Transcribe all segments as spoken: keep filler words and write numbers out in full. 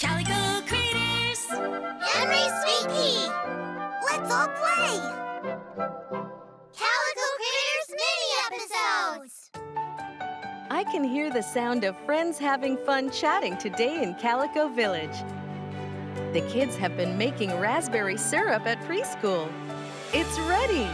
Calico Critters! Henry Sweetie! Let's all play! Calico Critters mini-episodes! I can hear the sound of friends having fun chatting today in Calico Village. The kids have been making raspberry syrup at preschool. It's ready!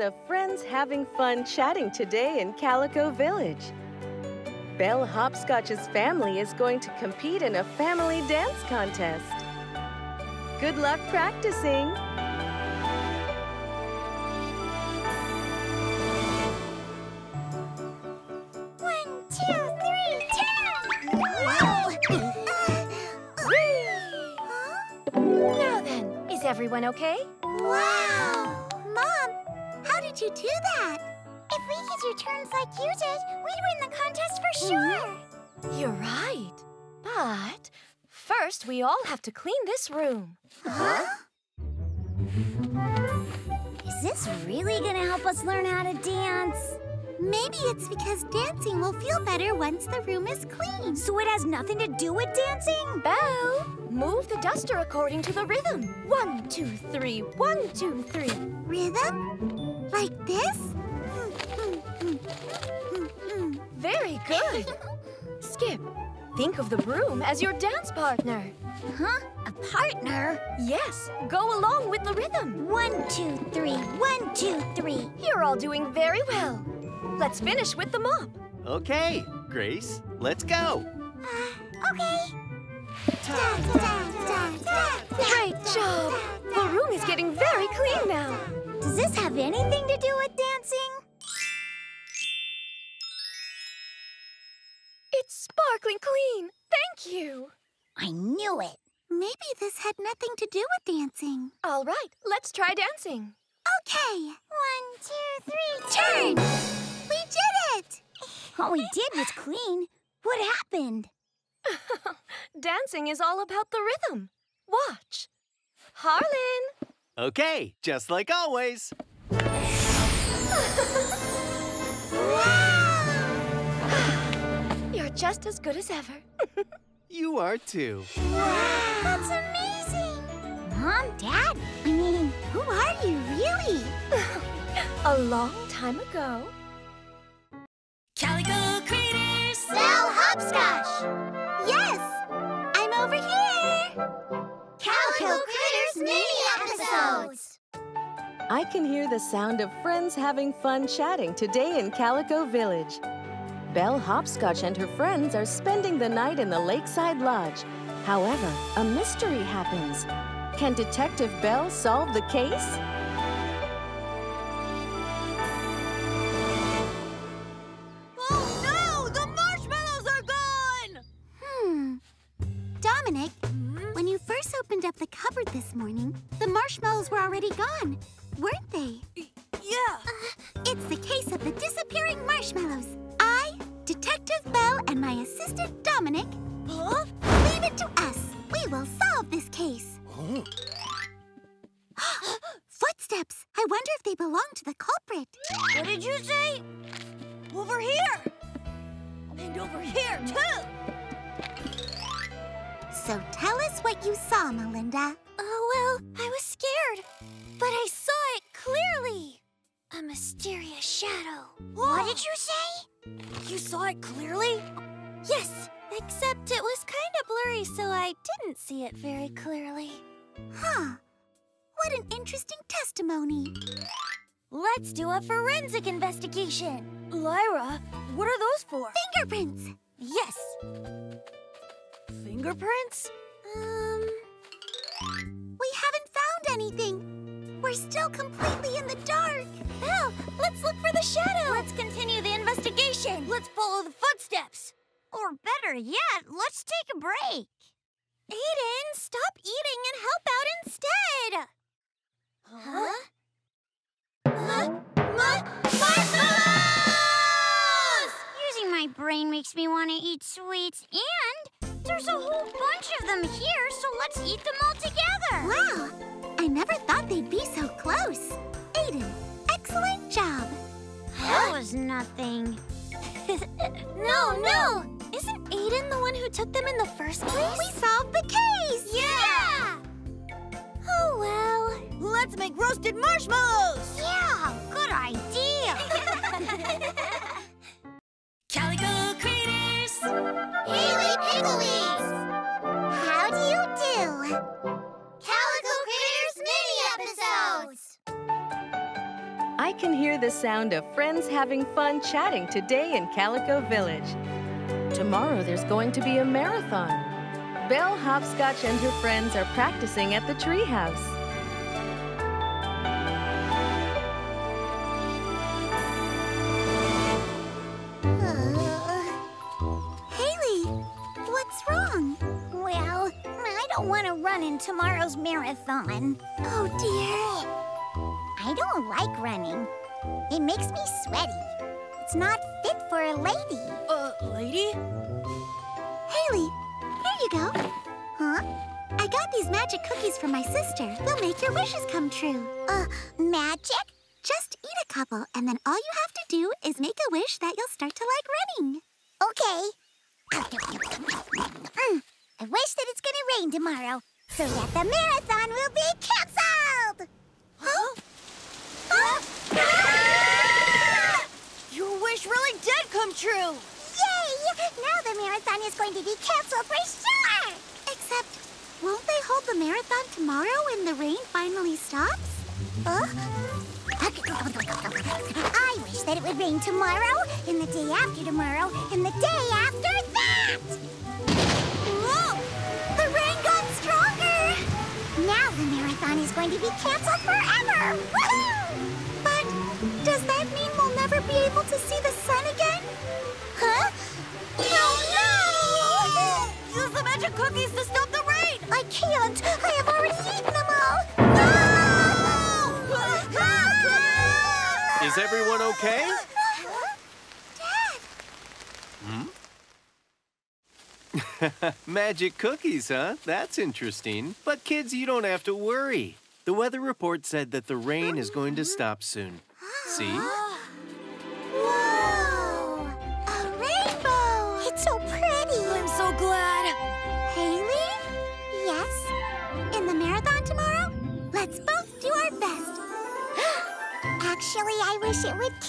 Of friends having fun chatting today in Calico Village. Belle Hopscotch's family is going to compete in a family dance contest. Good luck practicing! one, two, three, two! Now then, is everyone okay? Wow! Mom! How'd you do that? If we could do turns like you did, we'd win the contest for sure. Mm-hmm. You're right. But first, we all have to clean this room. Huh? Is this really gonna help us learn how to dance? Maybe it's because dancing will feel better once the room is clean. So it has nothing to do with dancing? Belle, move the duster according to the rhythm. One, two, three, one, two, three. Rhythm? Like this? Very good. Skip, think of the broom as your dance partner. Huh? A partner? Yes, go along with the rhythm. One, two, three, one, two, three. You're all doing very well. Let's finish with the mop. Okay, Grace, let's go. Uh, okay. Da, da, da, da, da, Great job. Da, da, da, the room is getting very clean now. Does this have anything to do with dancing? It's sparkling clean. Thank you. I knew it. Maybe this had nothing to do with dancing. All right, let's try dancing. Okay. One, two, three, turn! We did it! What we did was clean. What happened? Dancing is all about the rhythm. Watch. Harlan! Okay, just like always. Wow! You're just as good as ever. You are too. Wow! That's amazing! Mom, Dad, I mean, who are you really? A long time ago, Calico Critters! Belle Hopscotch! Yes! I'm over here! Calico Critters mini-episodes! I can hear the sound of friends having fun chatting today in Calico Village. Belle Hopscotch and her friends are spending the night in the Lakeside Lodge. However, a mystery happens. Can Detective Belle solve the case? Up the cupboard this morning, the marshmallows were already gone, weren't they? Yeah. Uh, it's the case of the disappearing marshmallows. I, Detective Belle, and my assistant Dominic, huh? Leave it to us. We will solve this case. Huh? Footsteps. I wonder if they belong to the culprit. What did you say? Over here. And over here, too. So tell us what you saw, Melinda. Oh, well, I was scared, but I saw it clearly. A mysterious shadow. Whoa. What did you say? You saw it clearly? Yes, except it was kind of blurry, so I didn't see it very clearly. Huh. What an interesting testimony. Let's do a forensic investigation. Lyra, what are those for? Fingerprints. Yes. Fingerprints? Um... We haven't found anything. We're still completely in the dark. Belle, let's look for the shadow. Let's continue the investigation. Let's follow the footsteps. Or better yet, let's take a break. Aiden, stop eating and help out instead. Huh? Huh? Marshmallows! Using my brain makes me want to eat sweets and... There's a whole bunch of them here, so let's eat them all together. Wow, I never thought they'd be so close. Aiden, excellent job. That was nothing. no, no, no. Isn't Aiden the one who took them in the first place? We solved the case. Yeah. yeah. Oh, well. Let's make roasted marshmallows. Yeah, good idea. Calico Critters. Haley Pickles. I can hear the sound of friends having fun chatting today in Calico Village. Tomorrow there's going to be a marathon. Belle Hopscotch and her friends are practicing at the treehouse. Uh, Haley, what's wrong? Well, I don't want to run in tomorrow's marathon. Oh, dear. I don't like running. It makes me sweaty. It's not fit for a lady. Uh, lady? Haley, here you go. Huh? I got these magic cookies from my sister. They'll make your wishes come true. Uh, magic? Just eat a couple, and then all you have to do is make a wish that you'll start to like running. Okay. Mm, I wish that it's gonna rain tomorrow, so that the marathon will be canceled! Huh? Huh? Ah! Your wish really did come true! Yay! Now the marathon is going to be canceled for sure! Except, won't they hold the marathon tomorrow when the rain finally stops? Huh? I wish that it would rain tomorrow, and the day after tomorrow, and the day after that! Whoa! The rain got stronger! Now the marathon is going to be canceled forever! Woohoo! Does that mean we'll never be able to see the sun again? Huh? Oh, no! Use the magic cookies to stop the rain! I can't! I have already eaten them all! No! Is everyone okay? Dad! Hmm? Magic cookies, huh? That's interesting. But kids, you don't have to worry. The weather report said that the rain is going to stop soon. See? Whoa! A rainbow! It's so pretty! I'm so glad! Haley? Yes? In the marathon tomorrow? Let's both do our best. Actually, I wish it would